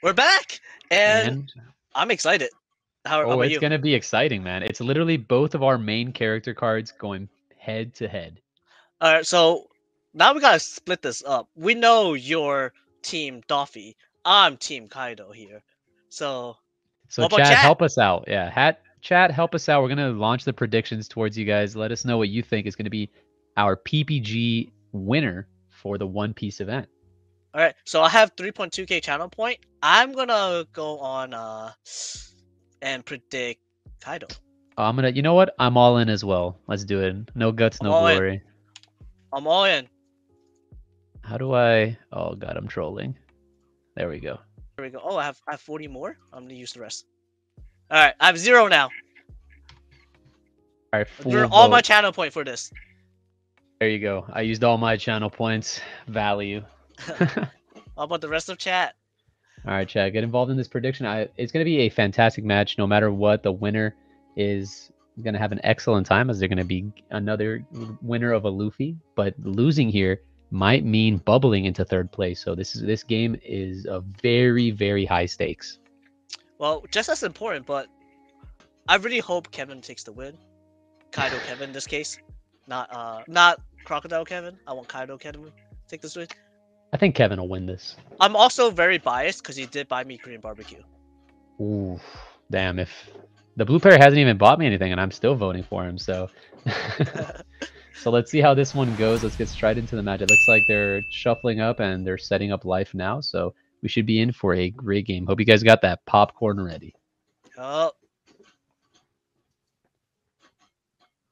We're back, and I'm excited. How about you? It's gonna be exciting, man. It's literally both of our main character cards going head to head. All right, so now we gotta split this up. We know you're Team Doffy. I'm Team Kaido here. So chat, help us out. Yeah, chat, help us out. We're gonna launch the predictions towards you guys. Let us know what you think is gonna be our PPG winner for the One Piece event. All right, so I have 3.2k channel point. I'm gonna go on and predict Kaido. You know what? I'm all in as well. Let's do it. No guts, no glory. I'm all in. How do I? Oh god, I'm trolling. There we go. There we go. Oh, I have 40 more. I'm gonna use the rest. All right, I have 0 now. All right, you're all my channel point for this. There you go. I used all my channel points. Value. How about the rest of chat? All right, chat, get involved in this prediction. It's going to be a fantastic match. No matter what, the winner is going to have an excellent time, as they're going to be another winner of a Luffy. But losing here might mean bubbling into third place. So this game is a very, very high stakes. Well, just as important, but I really hope Kevin takes the win. Kaido Kevin, in this case, not Crocodile Kevin. I want Kaido Kevin to take this win. I think Kevin will win this. I'm also very biased because he did buy me Korean barbecue. Ooh, damn! If the blue pair hasn't even bought me anything, and I'm still voting for him, so so let's see how this one goes. Let's get straight into the match. It looks like they're shuffling up and they're setting up life now, so we should be in for a great game. Hope you guys got that popcorn ready. Oh.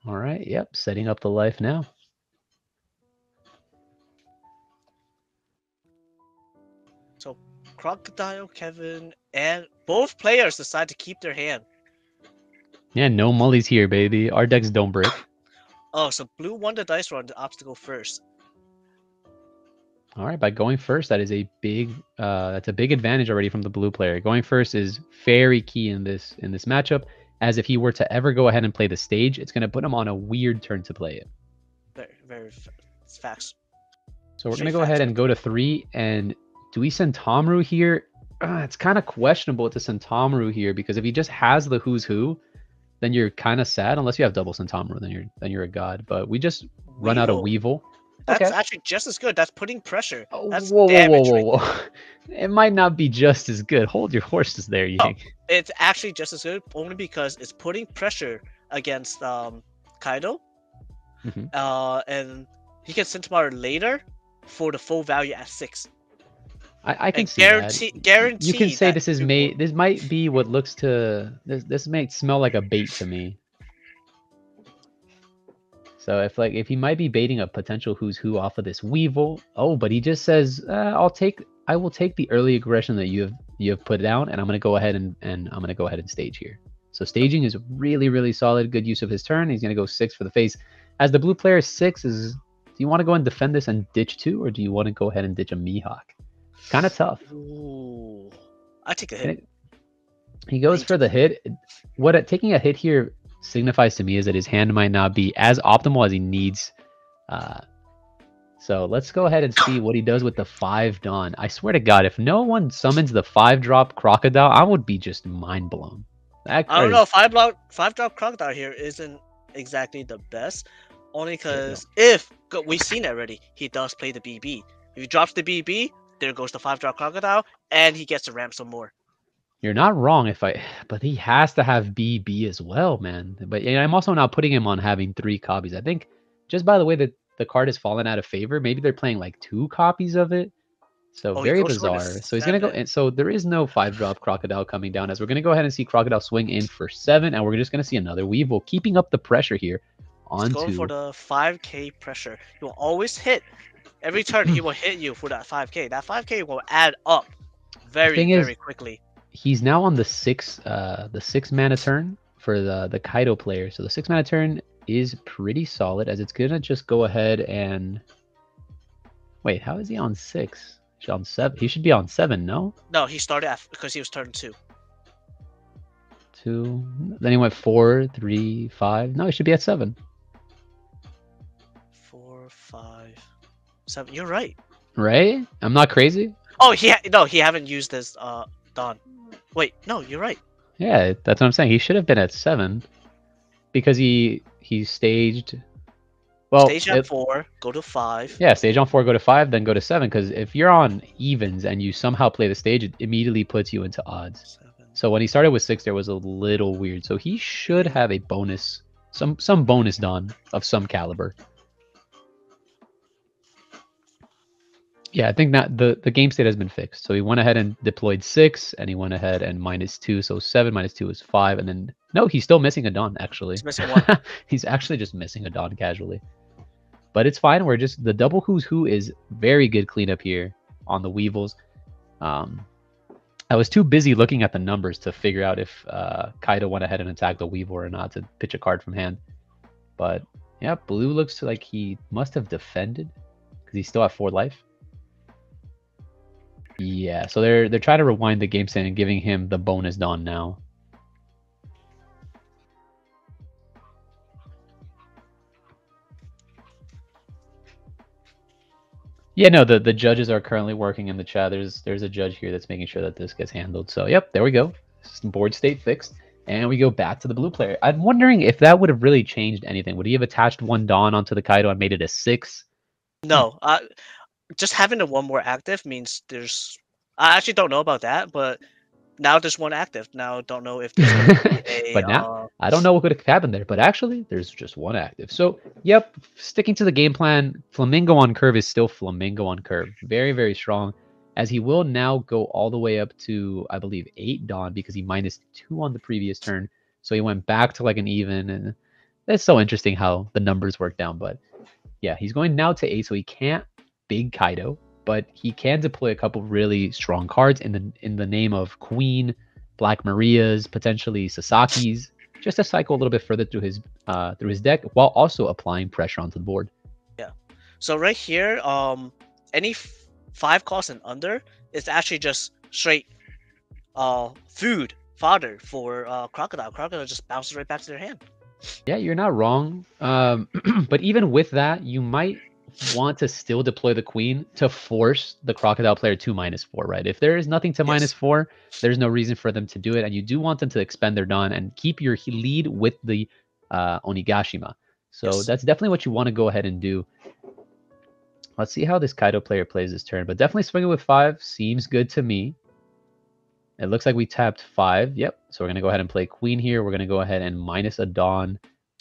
All right. Yep. Setting up the life now. Crocodile, Kevin, and both players decide to keep their hand. Yeah, no mullies here, baby. Our decks don't break. Oh, so blue won the dice roll, the obstacle first. All right, by going first, that is a big that's a big advantage already from the blue player. Going first is very key in this matchup, as if he were to ever go ahead and play the stage, it's going to put him on a weird turn to play it. Very fast. So we're going to go ahead and go to 3 and. Do we send Tomru here? It's kind of questionable to send Tomru here, because if he just has the Who's Who, then you're kind of sad. Unless you have double Sentomaru, then you're a god. But we just run out of Weevil. That's actually just as good. That's putting pressure. That's whoa. It might not be just as good. Hold your horses there, Yang. It's actually just as good, only because it's putting pressure against Kaido. Mm-hmm. And he can Sentomaru later for the full value at 6. I can see that. Guarantee. You can say this is made. This might be what looks to. This might smell like a bait to me. So if he might be baiting a potential Who's Who off of this Weevil. Oh, but he just says, I will take the early aggression that you have put down, and I'm gonna go ahead and I'm gonna go ahead and stage here. So staging is really, really solid. Good use of his turn. He's gonna go 6 for the face. As the blue player, 6 is. Do you want to go and defend this and ditch 2, or do you want to go ahead and ditch a Mihawk? Kind of tough. Ooh, I take a hit. He goes for the hit. What taking a hit here signifies to me is that his hand might not be as optimal as he needs. So let's go ahead and see what he does with the 5 Dawn. I swear to God, if no one summons the 5-drop Crocodile, I would be just mind blown. I don't know. 5-drop Crocodile here isn't exactly the best, only because if we've seen it already, he does play the BB. If he drops the BB. There goes the 5-drop Crocodile, and he gets to ramp some more. You're not wrong, but he has to have BB as well, man. But I'm also not putting him on having 3 copies. I think just by the way that the card has fallen out of favor, maybe they're playing like 2 copies of it. So very bizarre. So he's gonna go, and so there is no 5-drop Crocodile coming down. As we're gonna go ahead and see Crocodile swing in for 7, and we're just gonna see another Weevil keeping up the pressure here. He's going for the 5k pressure. You will always hit. Every turn he will hit you for that 5k. That 5k will add up very quickly. He's now on the 6 mana turn for the Kaido player. So the 6 mana turn is pretty solid, as it's gonna just go ahead and wait. How is he on 6? He's on 7. He should be on 7, no? No, he started at because he was turn 2. 2. Then he went 4, 3, 5. No, he should be at 7. 4, 5, 7. You're right. Right? I'm not crazy. Oh, he haven't used his dawn. Wait, no, you're right. Yeah, that's what I'm saying. He should have been at 7 because he staged. Well, stage on 4, go to 5. Yeah, stage on 4, go to 5, then go to 7. Because if you're on evens and you somehow play the stage, it immediately puts you into odds. 7. So when he started with 6, there was a little weird. So he should have a bonus, some bonus Don of some caliber. Yeah, I think that the game state has been fixed. So he went ahead and deployed 6, and he went ahead and minus 2. So 7 minus 2 is 5. And then, no, he's still missing a Don, actually. He's missing one. He's actually just missing a Don casually. But it's fine. We're just, the double Who's Who is very good cleanup here on the Weevils. I was too busy looking at the numbers to figure out if Kaido went ahead and attacked the Weevil or not to pitch a card from hand. But yeah, Blue looks like he must have defended because he's still at 4 life. Yeah, so they're trying to rewind the game stand and giving him the bonus Don now. Yeah, no, the judges are currently working in the chat. There's a judge here that's making sure that this gets handled. So, yep, there we go. Board state fixed. And we go back to the blue player. I'm wondering if that would have really changed anything. Would he have attached one Don onto the Kaido and made it a 6? No, just having the one more active means there's... I actually don't know about that, but now there's one active. Now I don't know if there's going to be a... But now, I don't know what could have happened there, but actually, there's just one active. So, yep, sticking to the game plan, Flamingo on curve is still Flamingo on curve. Very, very strong, as he will now go all the way up to, I believe, 8 Dawn, because he minus 2 on the previous turn, so he went back to like an even, and that's so interesting how the numbers work down, but yeah, he's going now to 8, so he can't big Kaido, but he can deploy a couple really strong cards in the name of Queen, Black Maria's, potentially Sasaki's, just to cycle a little bit further through his deck while also applying pressure onto the board. Yeah, so right here, any 5 cost and under is actually just straight food fodder for Crocodile. Crocodile just bounces right back to their hand. Yeah, you're not wrong. But even with that, you might want to still deploy the Queen to force the Crocodile player to -4, right? If there is nothing to -4, there's no reason for them to do it, and you do want them to expend their Don and keep your lead with the Onigashima. So that's definitely what you want to go ahead and do. Let's see how this Kaido player plays this turn, but definitely swinging with 5 seems good to me. It looks like we tapped 5. Yep, so we're going to go ahead and play Queen here. We're going to go ahead and minus a Don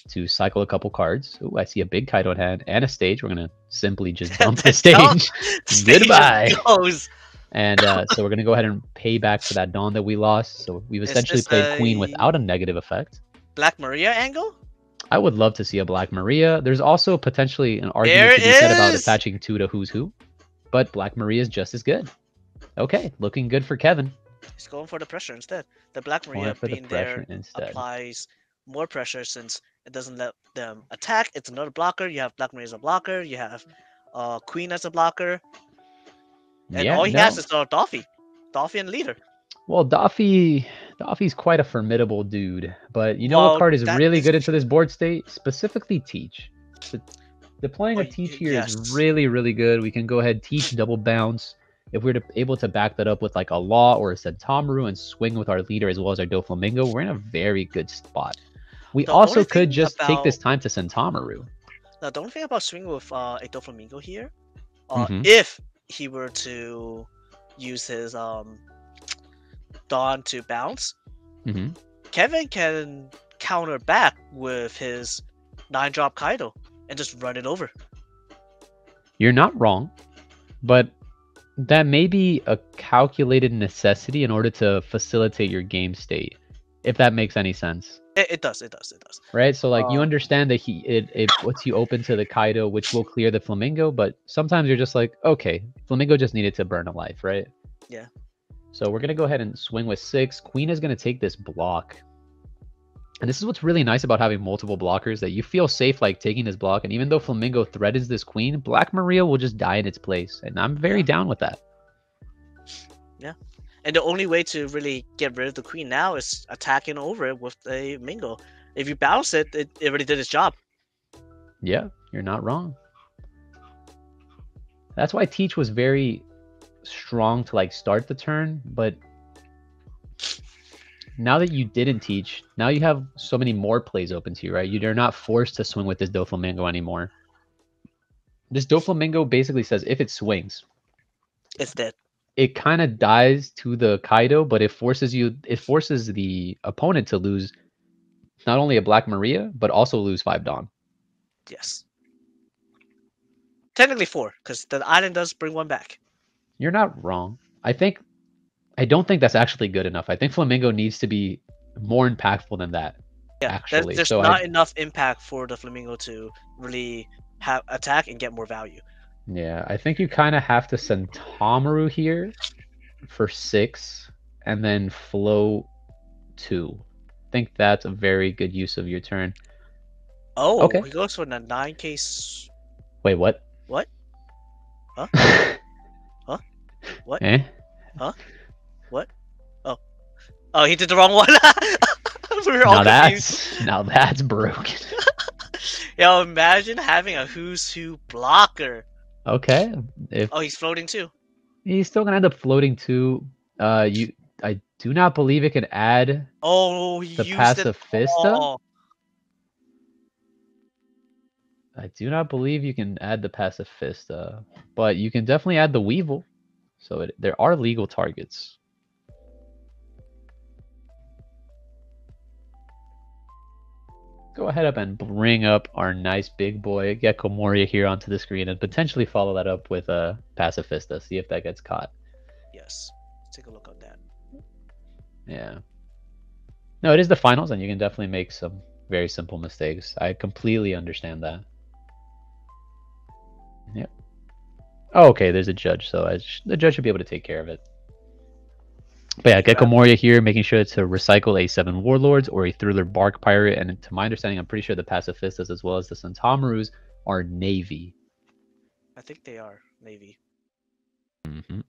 to cycle a couple cards. Oh, I see a big Kaido in hand and a stage. We're going to simply just dump the stage. Goodbye. And so we're going to go ahead and pay back for that Dawn that we lost. So we've essentially played Queen without a negative effect. Black Maria angle? I would love to see a Black Maria. There's also potentially an argument to be said about attaching 2 to Who's Who. But Black Maria is just as good. Okay, looking good for Kevin. He's going for the pressure instead. The Black Maria being there applies more pressure since it doesn't let them attack. It's another blocker. You have Black Maria as a blocker. You have Queen as a blocker. And all he has is Doffy. Doffy and Leader. Well, Doffy's quite a formidable dude. But you know what card is really good into this board state? Specifically Teach. So deploying a Teach here is really, really good. We can go ahead, Teach, double bounce. If we're able to back that up with like a Law or a Sentomaru and swing with our Leader as well as our Doflamingo, we're in a very good spot. We also could just take this time to Sentomaru. Now, the only thing about swinging with a Doflamingo here, if he were to use his Dawn to bounce, Kevin can counter back with his 9-drop Kaido and just run it over. You're not wrong, but that may be a calculated necessity in order to facilitate your game state, if that makes any sense. It does. Right? So, like, you understand that it puts you open to the Kaido, which will clear the Flamingo, but sometimes you're just like, okay, Flamingo just needed to burn a life, right? Yeah. So we're going to go ahead and swing with 6. Queen is going to take this block. And this is what's really nice about having multiple blockers, that you feel safe like taking this block. And even though Flamingo threatens this Queen, Black Maria will just die in its place. And I'm very down with that. Yeah. And the only way to really get rid of the Queen now is attacking over it with a Mingo. If you bounce it, it already did its job. Yeah, you're not wrong. That's why Teach was very strong to like start the turn, but now that you didn't teach, now you have so many more plays open to you, right? You're not forced to swing with this Doflamingo anymore. This Doflamingo basically says if it swings, it's dead. It kind of dies to the Kaido, but it forces you. It forces the opponent to lose not only a Black Maria, but also lose 5 Dawn. Yes. Technically 4, because the island does bring 1 back. You're not wrong. I don't think that's actually good enough. I think Flamingo needs to be more impactful than that. Yeah, actually. There's not enough impact for the Flamingo to really have attack and get more value. Yeah, I think you kind of have to send Sentomaru here for 6 and then flow 2. I think that's a very good use of your turn. Oh, okay. He goes for a 9K. Wait, what? What? Huh? Huh? What? Eh? Huh? What? Oh. Oh, he did the wrong one. We were all confused. Now that's broken. Yo, imagine having a Who's Who blocker. Okay. Oh, he's floating too. He's still gonna end up floating too. I do not believe it can add. Oh, the Pacifista. Oh. I do not believe you can add the Pacifista, but you can definitely add the Weevil. So there are legal targets. Go ahead up and bring up our nice big boy Gecko Moria here onto the screen and potentially follow that up with a Pacifista. See if that gets caught. Yes. Let's take a look at that. Yeah. No, it is the finals and you can definitely make some very simple mistakes. I completely understand that. Yep. Oh, okay, there's a judge, so the judge should be able to take care of it. But yeah, Gecko Moria here, making sure to recycle a 7 Warlords or a Thriller Bark Pirate. And to my understanding, I'm pretty sure the Pacifistas as well as the Sentomarus are Navy. I think they are Navy. Mm-hmm.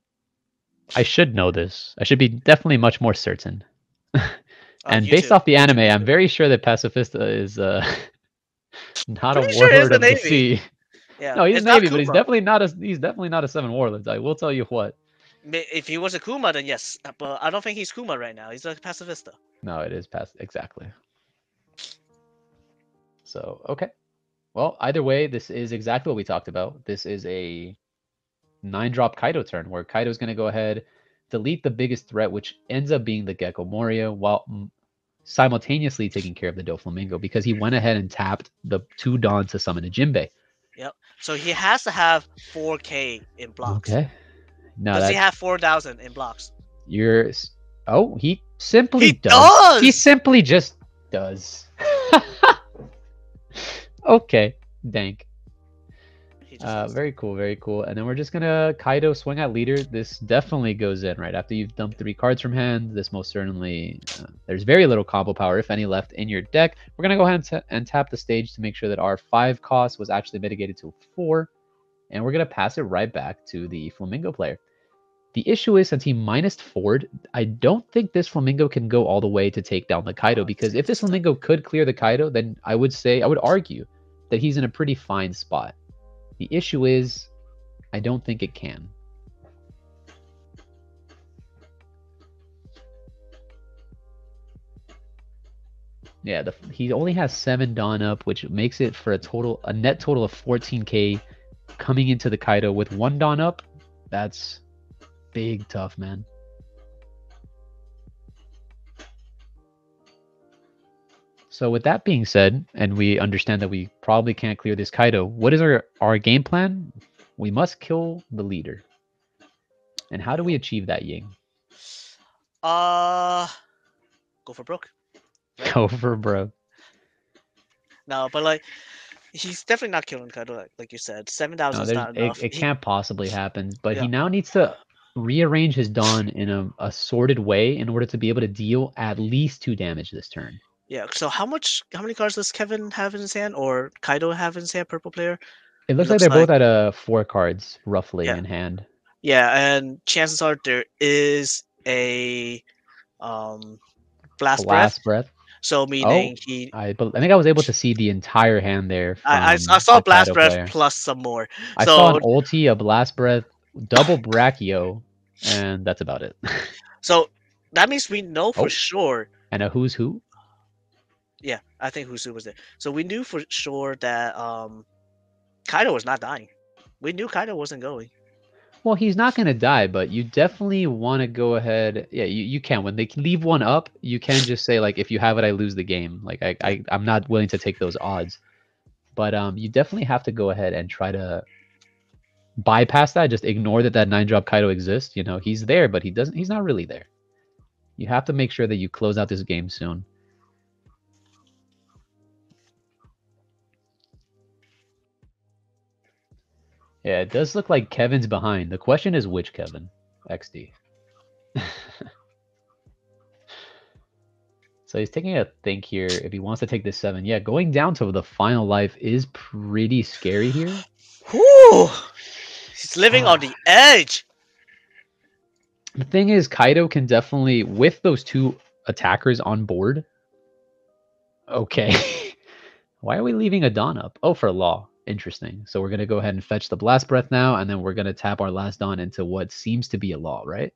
I should know this. I should be definitely much more certain. And based off the anime, I'm very sure that Pacifista is not a warlord of the sea. Yeah. No, he's Navy, but he's definitely not a 7 Warlords. I will tell you what. If he was a Kuma, then yes, but I don't think he's Kuma right now. He's a Pacifista. No, it is exactly. So okay, well either way, this is exactly what we talked about. This is a 9-drop Kaido turn where Kaido's going to go ahead, delete the biggest threat, which ends up being the Gecko Moria, while simultaneously taking care of the Doflamingo because he went ahead and tapped the 2 Dawn to summon a Jinbei. Yep. So he has to have 4K in blocks. Okay. No, does he have 4,000 in blocks? Oh, he simply does. He simply just does. Okay, dank. Very cool, very cool. And then we're just gonna Kaido swing at leader. This definitely goes in right after you've dumped 3 cards from hand. This most certainly, there's very little combo power, if any, left in your deck. We're gonna go ahead and tap the stage to make sure that our 5 cost was actually mitigated to 4. And we're going to pass it right back to the Flamingo player. The issue is, since he -4'd, I don't think this Flamingo can go all the way to take down the Kaido, because if this Flamingo could clear the Kaido, then I would argue that he's in a pretty fine spot. The issue is, I don't think it can. Yeah, he only has 7 Dawn up, which makes it for a net total of 14K. Coming into the Kaido with 1 Dawn up, that's big tough, man. So with that being said, and we understand that we probably can't clear this Kaido, what is our game plan? We must kill the leader. And how do we achieve that, Ying? Go for broke. Right? Go for broke. No, but like, he's definitely not killing Kaido, like you said. 7,000 is not enough. It can't possibly happen. But yeah, he now needs to rearrange his Dawn in a sorted way in order to be able to deal at least 2 damage this turn. Yeah. So how many cards does Kevin have in his hand, or Kaido have in his hand? Purple player. It looks like they're both at 4 cards roughly in hand. Yeah, and chances are there is a blast breath. So meaning I think I was able to see the entire hand there. I saw Blast Breath plus some more. I saw an Ulti, a Blast Breath, double Brachio, and that's about it. So that means we know for sure And a Who's Who? Yeah, I think Who's Who was there. So we knew for sure that Kaido was not dying. We knew Kaido wasn't going. Well, he's not going to die, but you definitely want to go ahead. Yeah, you can. When they leave one up, you can just say, like, if you have it, I lose the game. Like, I'm not willing to take those odds. But you definitely have to go ahead and try to bypass that. Just ignore that 9-drop Kaido exists. You know, he's there, but he's not really there. You have to make sure that you close out this game soon. Yeah, it does look like Kevin's behind. The question is which Kevin? XD. So he's taking a think here. If he wants to take this 7. Yeah, going down to the final life is pretty scary here. Whew! He's living on the edge! The thing is, Kaido can definitely, with those two attackers on board... Okay. Why are we leaving a Dawn up? Oh, for Law. Interesting. So we're going to go ahead and fetch the Blast Breath now, and then we're going to tap our last Dawn into what seems to be a Law, right?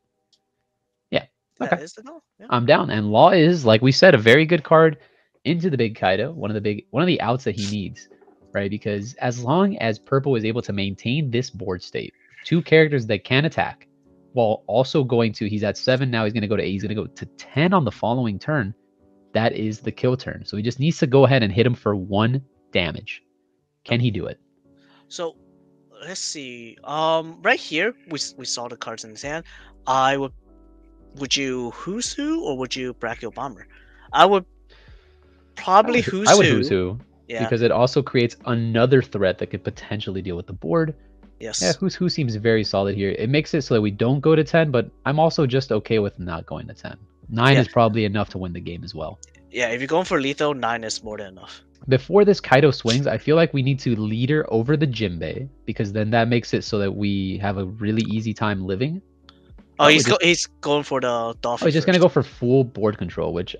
Yeah. Okay. That is the Law. Yeah. I'm down. And Law is, like we said, a very good card into the big Kaido. One of the outs that he needs, right? Because as long as Purple is able to maintain this board state, two characters that can attack, while also going to, he's at 7 now, he's going to go to 8, he's going to go to 10 on the following turn. That is the kill turn. So he just needs to go ahead and hit him for 1 damage. Can he do it? So, let's see. Right here, we saw the cards in his hand. I would... Would you Who's Who or would you Brachio Bomber? I would probably Who's Who. I would Who's Who. Yeah. Because it also creates another threat that could potentially deal with the board. Yes. Yeah, Who's Who seems very solid here. It makes it so that we don't go to 10, but I'm also just okay with not going to 10. 9 is probably enough to win the game as well. Yeah, if you're going for lethal, 9 is more than enough. Before this Kaido swings, I feel like we need to leader over the Jinbei, because then that makes it so that we have a really easy time living. Oh, he's going for the Doffy. Oh, he's just going to go for full board control, which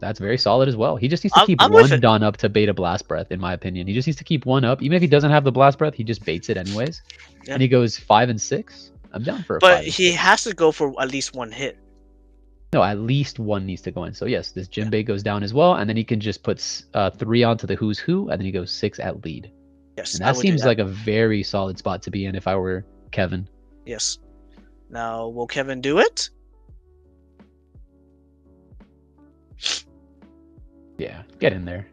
that's very solid as well. He just needs to keep one Dawn up to bait a Blast Breath, in my opinion. He just needs to keep one up. Even if he doesn't have the Blast Breath, he just baits it anyways. Yeah. And he goes 5 and 6. I'm down for a 5. But he has to go for at least one hit. No, at least one needs to go in. So yes, this Jinbei goes down as well, and then he can just put 3 onto the Who's Who, and then he goes 6 at lead. Yes, and that seems like a very solid spot to be in if I were Kevin. Yes. Now, will Kevin do it? Yeah, get in there.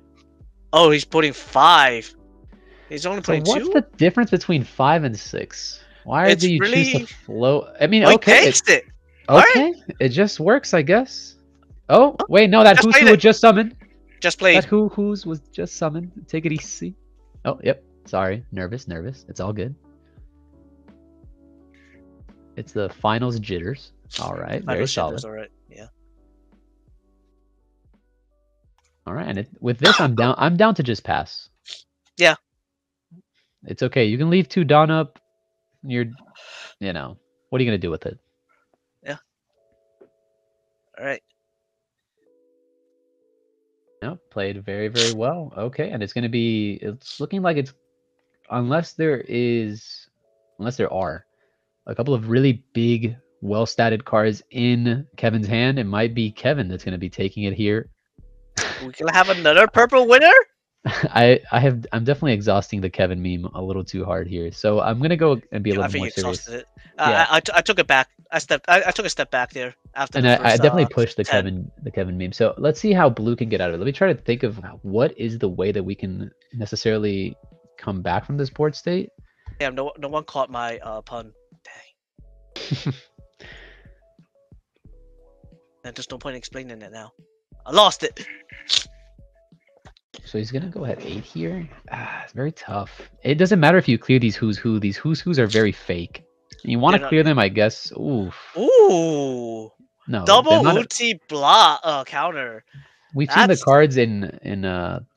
Oh, he's putting 5. He's only putting 2. What's the difference between 5 and 6? Why do you choose to float? I mean, okay, it. Okay, right. It just works, I guess. Oh, wait, no, that Who's Who was just summoned. Just played. That Who's was just summoned. Take it easy. Oh, yep. Sorry. Nervous. It's all good. It's the finals jitters. All right, very solid. All right, yeah. All right, and with this, I'm down. I'm down to just pass. Yeah. It's okay. You can leave 2 Dawn up. You know, what are you gonna do with it? All right. No, played very, very well. Okay, and it's going to be... It's looking like it's... Unless there are a couple of really big, well-statted cards in Kevin's hand, it might be Kevin that's going to be taking it here. We're going to have another purple winner? I'm definitely exhausting the Kevin meme a little too hard here, so I'm gonna go and be a little more serious. Yeah. I took it back. I took a step back there after. And I definitely pushed the Kevin meme. So let's see how blue can get out of it. Let me try to think of what is the way that we can necessarily come back from this board state. Damn, no one caught my pun. Dang. And there's no point in explaining it now. I lost it. So he's going to go at 8 here. It's very tough. It doesn't matter if you clear these Who's Who. These Who's Who's are very fake. And you want to clear them, I guess. Oof. Ooh. No. Double Ulti counter. We've seen the cards in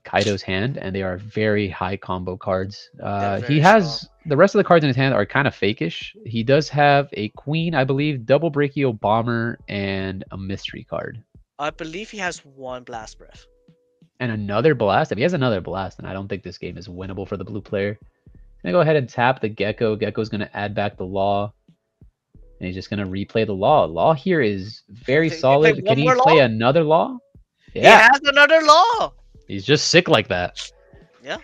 Kaido's hand, and they are very high combo cards. He has... Strong. The rest of the cards in his hand are kind of fakish. He does have a Queen, I believe, double Brachio Bomber, and a mystery card. I believe he has one Blast Breath. And another blast. If he has another blast, then I don't think this game is winnable for the blue player. I'm going to go ahead and tap the Gecko. Gecko's going to add back the Law. And he's just going to replay the Law. Law here is very solid. Can he play another Law? Yeah. He has another Law. He's just sick like that. Yeah.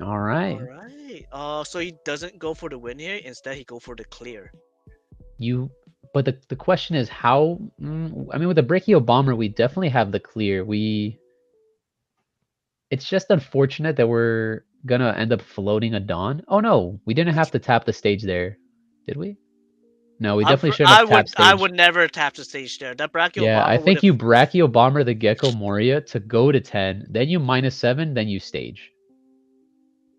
All right. All right. So he doesn't go for the win here. Instead, he go for the clear. But the question is how... I mean, with the Brachio Bomber, we definitely have the clear. It's just unfortunate that we're going to end up floating a Dawn. Oh, no. We didn't have to tap the stage there. Did we? No, we definitely shouldn't have tapped stage. I would never tap the stage there. That Brachio Bomber I think you Brachio Bomber the Gecko Moria to go to 10. Then you -7. Then you stage.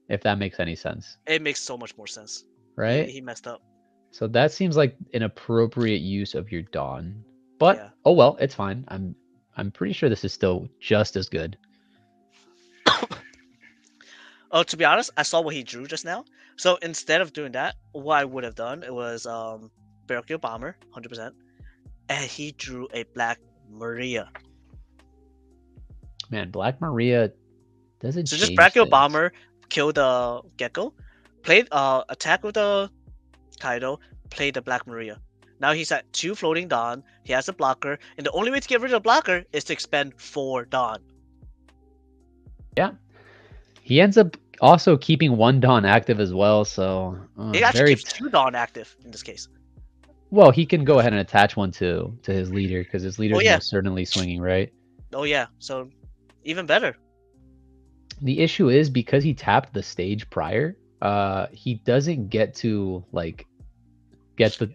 If that makes any sense. It makes so much more sense. Right? He messed up. So that seems like an appropriate use of your Dawn. But, yeah. Oh well, it's fine. I'm pretty sure this is still just as good. Oh, to be honest, I saw what he drew just now. So instead of doing that, what I would have done, it was Brachio Bomber, 100%. And he drew a Black Maria. Man, Black Maria doesn't change. So just Brachio Bomber, kill the Gecko, play attack with the Kaido, play the Black Maria. Now he's at 2 floating Dawn. He has a blocker, and the only way to get rid of the blocker is to expend 4 Dawn. Yeah. He ends up also keeping 1 Dawn active as well, so... he actually keeps 2 Dawn active in this case. Well, he can go ahead and attach one to his leader, because his leader is most certainly swinging, right? Oh yeah, so even better. The issue is, because he tapped the stage prior, he doesn't get to, like, get the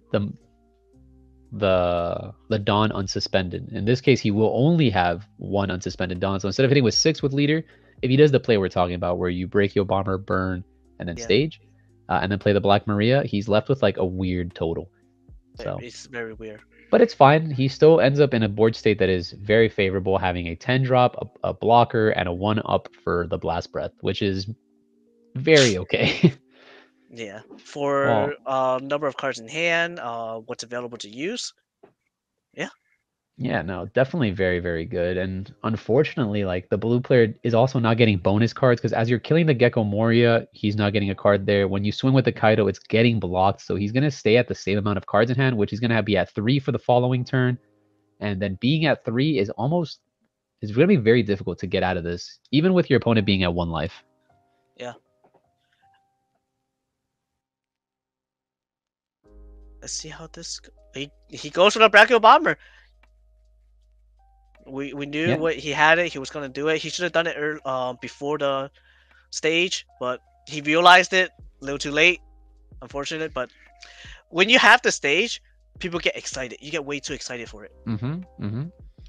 Dawn unsuspended. In this case, he will only have 1 unsuspended Dawn, so instead of hitting with 6 with leader... If he does the play we're talking about, where you Brachio Bomber, burn, and then stage, and then play the Black Maria, he's left with like a weird total. So it's very weird. But it's fine. He still ends up in a board state that is very favorable, having a 10 drop, a blocker, and a 1-up for the Blast Breath, which is very okay. Yeah. For number of cards in hand, what's available to use. Yeah. Yeah, no, definitely very, very good. And unfortunately, like, the blue player is also not getting bonus cards, because as you're killing the Gecko Moria, he's not getting a card there. When you swing with the Kaido, it's getting blocked. So he's going to stay at the same amount of cards in hand, which he's going to be at 3 for the following turn. And then being at 3 is almost... It's going to be very difficult to get out of this, even with your opponent being at 1 life. Yeah. Let's see how this... He goes for the Brachio Bomber. We knew what he had it. He was gonna do it. He should have done it before the stage, but he realized it a little too late. Unfortunate, but when you have the stage, people get excited. You get way too excited for it.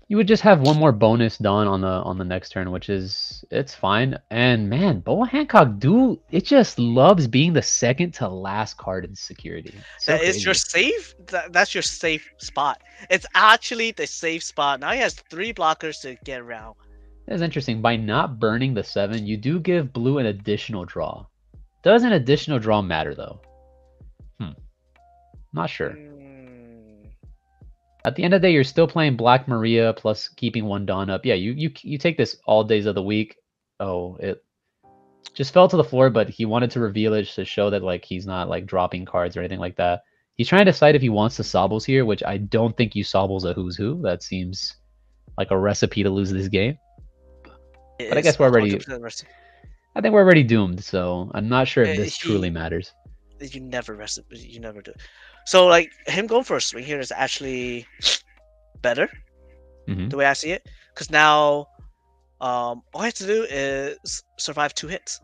You would just have 1 more bonus Dawn on the next turn, which is it's fine. And man, Boa Hancock it just loves being the second to last card in security. So that is your safe. That's your safe spot. It's actually the safe spot. Now he has 3 blockers to get around. That's interesting. By not burning the 7, you do give blue an additional draw. Does an additional draw matter though? Not sure. At the end of the day, you're still playing Black Maria plus keeping 1 Dawn up. Yeah, you take this all days of the week. Oh, it just fell to the floor, but he wanted to reveal it to show that like he's not like dropping cards or anything like that. He's trying to decide if he wants to Sobbles here, which I don't think you Sobbles a Who's Who. That seems like a recipe to lose this game. But I guess we're already... I think we're already doomed, so I'm not sure if this truly matters. You never do. So like him going for a swing here is actually better, the way I see it, because now all I have to do is survive 2 hits.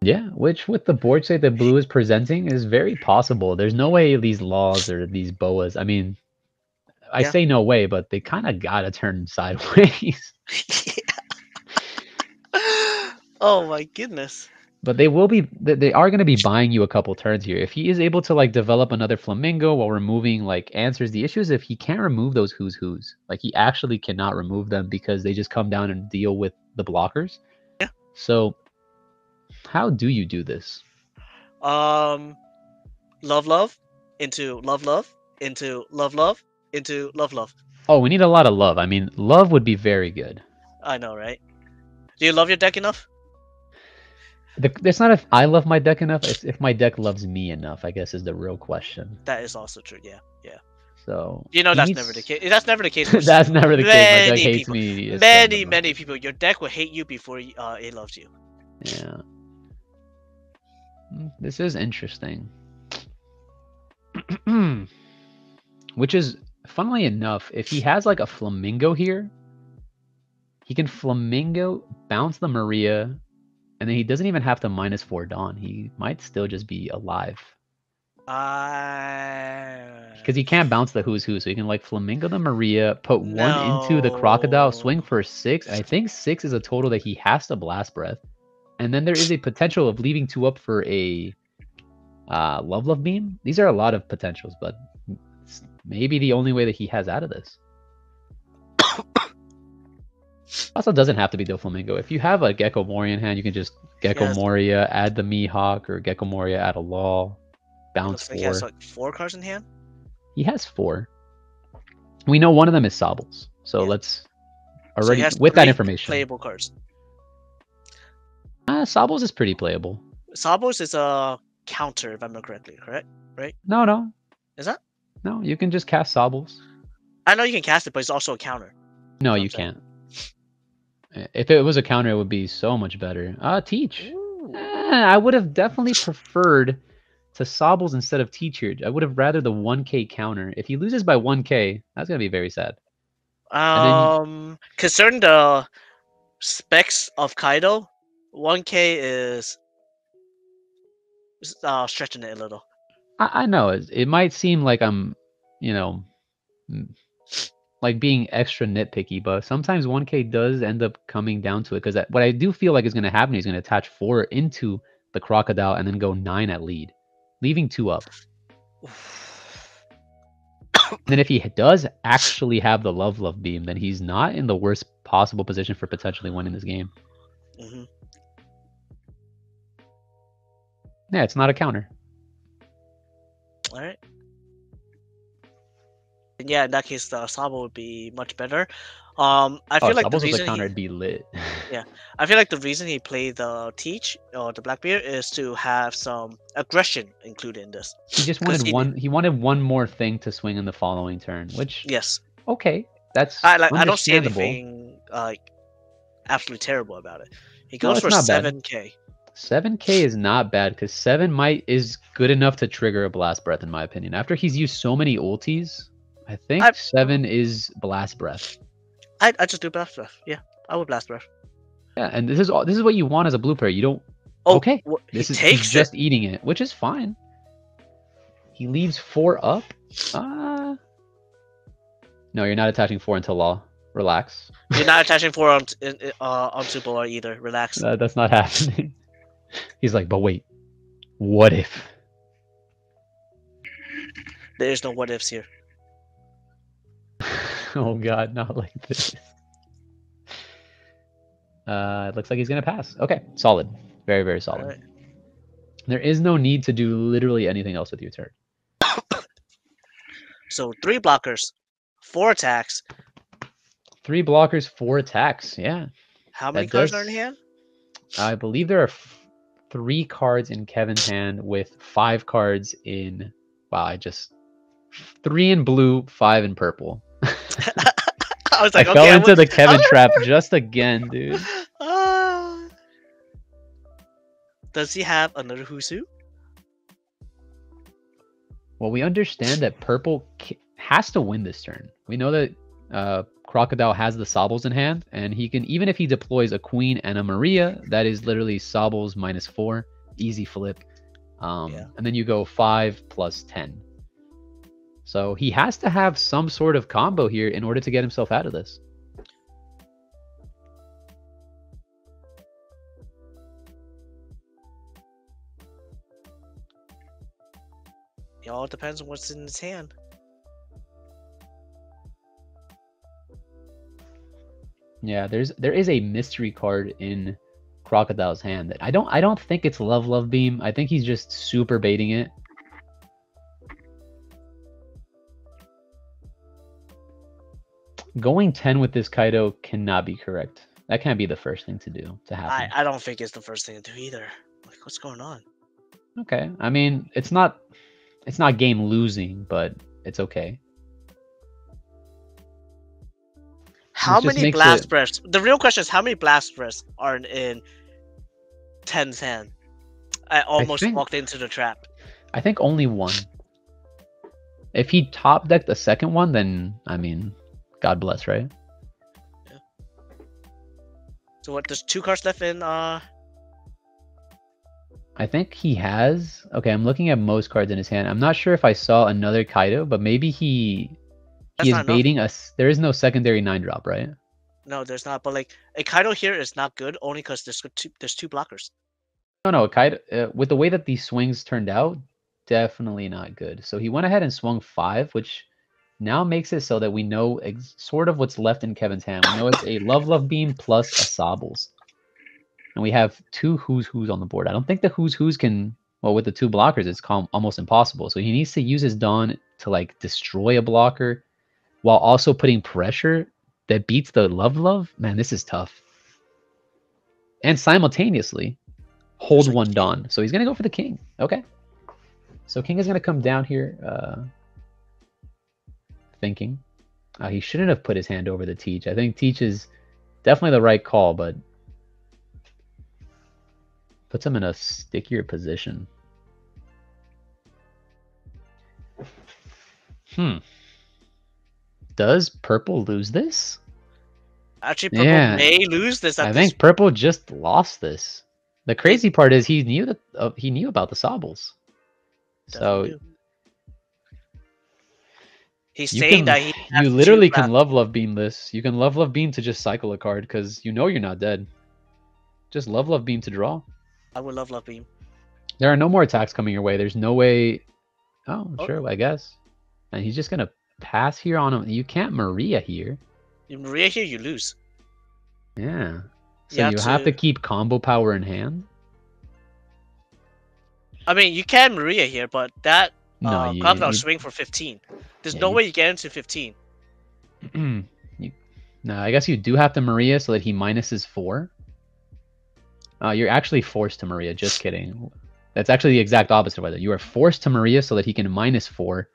Yeah, which with the board state that blue is presenting is very possible. There's no way these Laws or these Boas. I mean, I say no way, but they kind of gotta turn sideways. Oh my goodness. But they are going to be buying you a couple turns here. If he is able to like develop another Flamingo while removing like answers, the issue is if he can't remove those Who's Who's. Like he actually cannot remove them because they just come down and deal with the blockers. Yeah. So how do you do this? Love into Love into Love into Love. Oh, we need a lot of Love. I mean, Love would be very good. I know, right? Do you love your deck enough? It's not if I love my deck enough, it's if my deck loves me enough, I guess, is the real question. That is also true, yeah. Yeah. So you know, that's never the case. That's never the case. That's never the case. My deck hates me. Many people. Your deck will hate you before it loves you. Yeah. This is interesting. Which is, funnily enough, if he has like a Flamingo here, he can Flamingo bounce the Maria, and then he doesn't even have to -4 Dawn. He might still just be alive. Because he can't bounce the Who's Who, so he can like Flamingo the Maria, put one into the Crocodile, swing for 6. I think 6 is a total that he has to Blast Breath. And then there is a potential of leaving 2 up for a Love Love Beam. These are a lot of potentials, but it's maybe the only way that he has out of this. Also, doesn't have to be Doflamingo. If you have a Gecko Moria in hand, you can just Gecko Moria, add the Mihawk, or Gecko Moria, add a Law, bounce 4. He has like 4 cards in hand? He has 4. We know one of them is Sobbles. So let's already, so with that information, playable cards. Sobbles is pretty playable. Sobbles is a counter, if I remember correctly, correct? Right? No, no. Is that? No, you can just cast Sobbles. I know you can cast it, but it's also a counter. No, you can't. If it was a counter, it would be so much better. Teach. I would have definitely preferred to Sobbles instead of Teach here. I would have rather the 1K counter. If he loses by 1K, that's going to be very sad. Concerning the specs of Kaido, 1K is stretching it a little. I know. It might seem like I'm, you know, like being extra nitpicky, but sometimes 1K does end up coming down to it, because what I do feel like is going to happen, he's going to attach 4 into the Crocodile and then go 9 at lead, leaving 2 up. Then if he does actually have the Love Love Beam, then he's not in the worst possible position for potentially winning this game. Mm-hmm. Yeah, it's not a counter. All right. Yeah, in that case, the Sobble would be much better. I feel like the reason counter'd be lit. Yeah, I feel like the reason he played the Teach or the Blackbeard is to have some aggression included in this. He just wanted He wanted one more thing to swing in the following turn, which okay, that's I don't see anything like absolutely terrible about it. He goes for 7K. 7K is not bad, because 7 is good enough to trigger a Blast Breath, in my opinion. After he's used so many ultis, I think 7 is Blast Breath. I just do Blast Breath. Yeah, I would Blast Breath. Yeah, and this is all. This is what you want as a blue pair. You don't. Oh, okay. This is he's just eating it, which is fine. He leaves 4 up. No, you're not attaching 4 until Law. Relax. You're not attaching 4 onto Boa either. Relax. No, that's not happening. He's like, but wait, what if? There's no what ifs here. Oh god, not like this. It looks like he's gonna pass. Okay, solid, very, very solid. Right. There is no need to do literally anything else with your turn. So 3 blockers, 4 attacks. 3 blockers, 4 attacks. Yeah. How many cards are in hand? I believe there are 3 cards in Kevin's hand, with 5 cards in. Wow, 3 in blue, 5 in purple. I was like, I fell into the Kevin trap just again, dude. Does he have another Who's Who? Well, we understand that purple has to win this turn. We know that Crocodile has the Sobbles in hand, and he can, even if he deploys a Queen and a Maria, that is literally Sobbles -4, easy flip. And then you go 5 + 10. So he has to have some sort of combo here in order to get himself out of this. It all depends on what's in his hand. Yeah, there is a mystery card in Crocodile's hand that I don't think it's Love Love Beam. I think he's just super baiting it. Going 10 with this Kaido cannot be correct. That can't be the first thing to do to happen. I don't think it's the first thing to do either. Like, what's going on? Okay, I mean, it's not game losing, but it's okay. How many blast breaths? The real question is, how many blast breaths are in Ten's hand? I almost walked into the trap. I think only one. If he top decked the second one, then I mean, God bless, right? Yeah. So what? There's two cards left in. I think he has. Okay, I'm looking at most cards in his hand. I'm not sure if I saw another Kaido, but maybe he is baiting us. There is no secondary 9-drop, right? No, there's not. But like a Kaido here is not good, only because there's two blockers. No, Kaido with the way that these swings turned out, definitely not good. So he went ahead and swung 5, which now makes it so that we know sort of what's left in Kevin's hand. We know it's a Love Love Beam plus a Sobbles. And we have two Who's Who's on the board. I don't think the Who's Who's can... Well, with the two blockers, it's almost impossible. So he needs to use his Dawn to, like, destroy a blocker while also putting pressure that beats the Love Love. Man, this is tough. And simultaneously, hold one Dawn. So he's going to go for the King. Okay. So King is going to come down here thinking. He shouldn't have put his hand over the Teach. I think Teach is definitely the right call, but... puts him in a stickier position. Does purple lose this? Actually, purple may lose this. I think purple just lost this. The crazy part is he knew that he knew about the Sobbles. So he's saying that you literally can love beam this. You can love beam to just cycle a card because you know you're not dead. Just love beam to draw. I would love beam. There are no more attacks coming your way. There's no way. Oh, sure, I guess. And he's just going to pass here on him. You can't Maria here. You Maria here, you lose. Yeah. So you have to keep combo power in hand? I mean, you can Maria here, but that Crocodile swing for 15. There's no way you get into 15. No, I guess you do have to Maria so that he minuses 4. You're actually forced to Maria. Just kidding. That's actually the exact opposite of that. You are forced to Maria so that he can -4,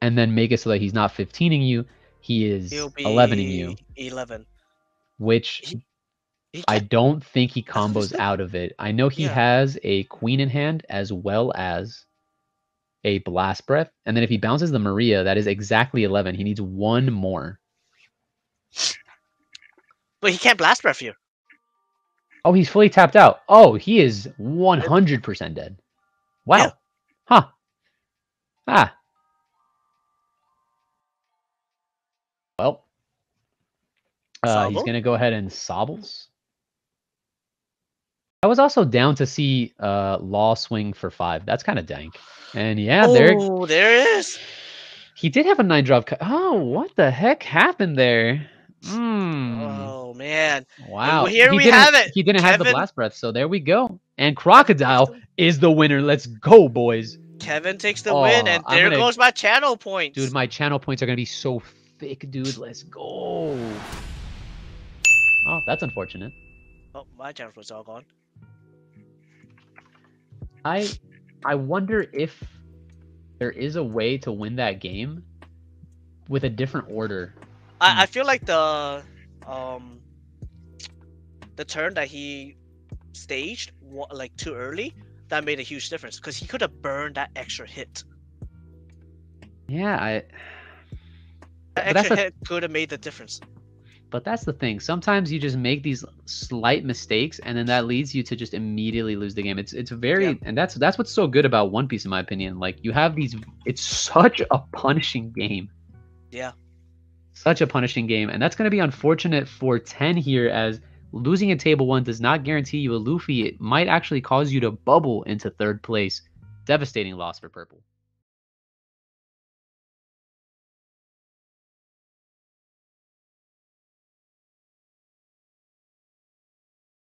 and then make it so that he's not 15ing you. He is 11ing you. 11. Which I don't think he combos out of it. I know he has a Queen in hand as well as a Blast Breath, and then if he bounces the Maria, that is exactly 11. He needs one more. But he can't Blast Breath you. Oh, he's fully tapped out. Oh, he is 100% dead. Wow. Yeah. Huh. Ah. Well. He's going to go ahead and Sobbles. I was also down to see Law swing for 5. That's kind of dank. And yeah, there it is. He did have a 9-drop. Oh, what the heck happened there? Oh man! Wow! Well, here we have it. He didn't have the blast breath, so there we go. And Crocodile is the winner. Let's go, boys! Kevin takes the win, and there goes my channel points. Dude, my channel points are gonna be so thick, dude. Let's go! Oh, that's unfortunate. Oh, my channel points all gone. I wonder if there is a way to win that game with a different order. I feel like the turn that he staged like too early, that made a huge difference because he could have burned that extra hit. Yeah, that extra hit could have made the difference. But that's the thing. Sometimes you just make these slight mistakes, and then that leads you to just immediately lose the game. It's very, and that's what's so good about One Piece, in my opinion. Like you have these, it's such a punishing game. Yeah. Such a punishing game, and that's going to be unfortunate for Ten here, as losing at table 1 does not guarantee you a Luffy. It might actually cause you to bubble into 3rd place. Devastating loss for purple.